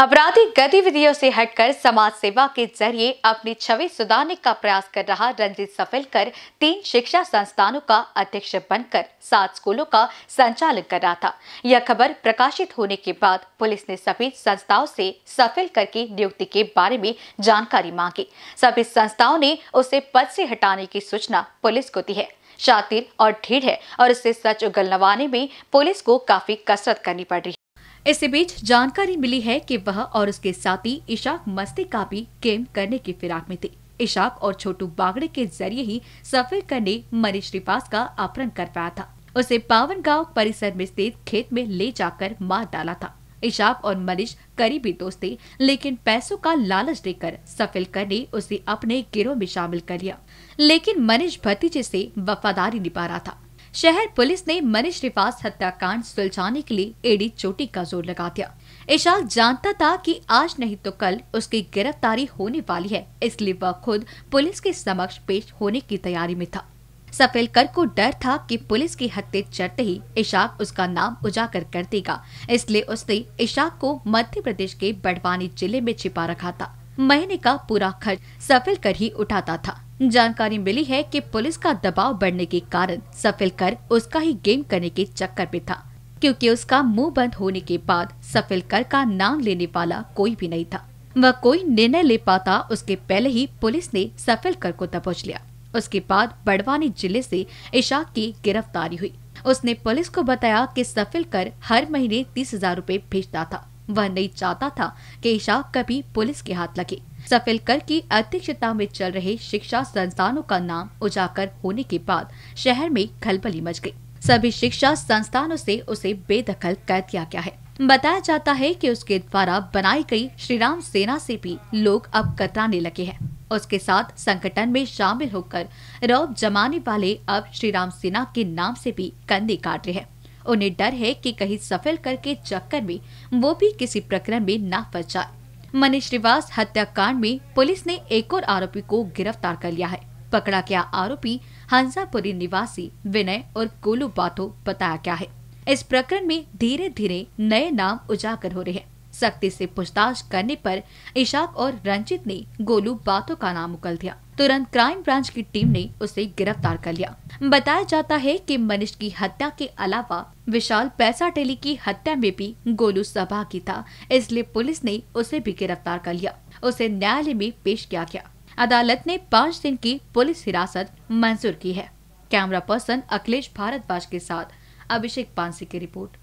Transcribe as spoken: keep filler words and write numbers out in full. आपराधिक गतिविधियों से हटकर समाज सेवा के जरिए अपनी छवि सुधारने का प्रयास कर रहा रंजित सफेलकर तीन शिक्षा संस्थानों का अध्यक्ष बनकर सात स्कूलों का संचालन कर रहा था। यह खबर प्रकाशित होने के बाद पुलिस ने सभी संस्थाओं से सफेलकर की नियुक्ति के बारे में जानकारी मांगी। सभी संस्थाओं ने उसे पद से हटाने की सूचना पुलिस को दी है। शातिर और ढीठ है और इससे सच उगलवाने में पुलिस को काफी कसरत करनी पड़ रही है। इसी बीच जानकारी मिली है कि वह और उसके साथी इशाक मस्ती का भी गेम करने की फिराक में थे। इशाक और छोटू बागड़े के जरिए ही सफेलकर ने मनीष रिपास का अपहरण करवाया था। उसे पावन गांव परिसर में स्थित खेत में ले जाकर मार डाला था। इशाक और मनीष करीबी दोस्त थे, लेकिन पैसों का लालच देकर सफेलकर ने उसे अपने गिरोह में शामिल कर लिया, लेकिन मनीष भतीजे से वफादारी निभा रहा था। शहर पुलिस ने मनीष रिपास हत्याकांड सुलझाने के लिए एडी चोटी का जोर लगा दिया। इशाक जानता था कि आज नहीं तो कल उसकी गिरफ्तारी होने वाली है, इसलिए वह खुद पुलिस के समक्ष पेश होने की तैयारी में था। सफेलकर को डर था कि पुलिस की हत्या चढ़ते ही इशाक उसका नाम उजागर कर देगा, इसलिए उसने इशाक को मध्य प्रदेश के बड़वानी जिले में छिपा रखा था। महीने का पूरा खर्च सफेलकर ही उठाता था। जानकारी मिली है कि पुलिस का दबाव बढ़ने के कारण सफेलकर उसका ही गेम करने के चक्कर में था, क्योंकि उसका मुंह बंद होने के बाद सफेलकर का नाम लेने वाला कोई भी नहीं था। वह कोई निर्णय ले पाता उसके पहले ही पुलिस ने सफेलकर को दबोच लिया। उसके बाद बड़वानी जिले से इशाक की गिरफ्तारी हुई। उसने पुलिस को बताया कि सफेलकर हर महीने तीस हजार रूपए भेजता था। वह नहीं चाहता था कि इशाक कभी पुलिस के हाथ लगे। सफेलकर की अध्यक्षता में चल रहे शिक्षा संस्थानों का नाम उजागर होने के बाद शहर में खलबली मच गई। सभी शिक्षा संस्थानों से उसे बेदखल कर दिया गया है। बताया जाता है कि उसके द्वारा बनाई गई श्रीराम सेना से भी लोग अब कतराने लगे हैं। उसके साथ संगठन में शामिल होकर रौब जमाने वाले अब श्रीराम सेना के नाम से भी कंधे काट रहे हैं। उन्हें डर है कि कहीं सफेलकर के चक्कर में वो भी किसी प्रकरण में न फंस जाए। मनीष रिवास हत्याकांड में पुलिस ने एक और आरोपी को गिरफ्तार कर लिया है। पकड़ा गया आरोपी हंसापुरी निवासी विनय और गोलू बाटो बताया गया है। इस प्रकरण में धीरे धीरे नए नाम उजागर हो रहे हैं। सख्ती से पूछताछ करने पर इशाक और रंजित ने गोलू बाटो का नाम उगल दिया। तुरंत क्राइम ब्रांच की टीम ने उसे गिरफ्तार कर लिया। बताया जाता है कि मनीष की हत्या के अलावा विशाल पैसा टेली की हत्या में भी गोलू सहभागी था, इसलिए पुलिस ने उसे भी गिरफ्तार कर लिया। उसे न्यायालय में पेश किया गया। अदालत ने पाँच दिन की पुलिस हिरासत मंजूर की है। कैमरा पर्सन अखिलेश भारद्वाज के साथ अभिषेक पांडे की रिपोर्ट।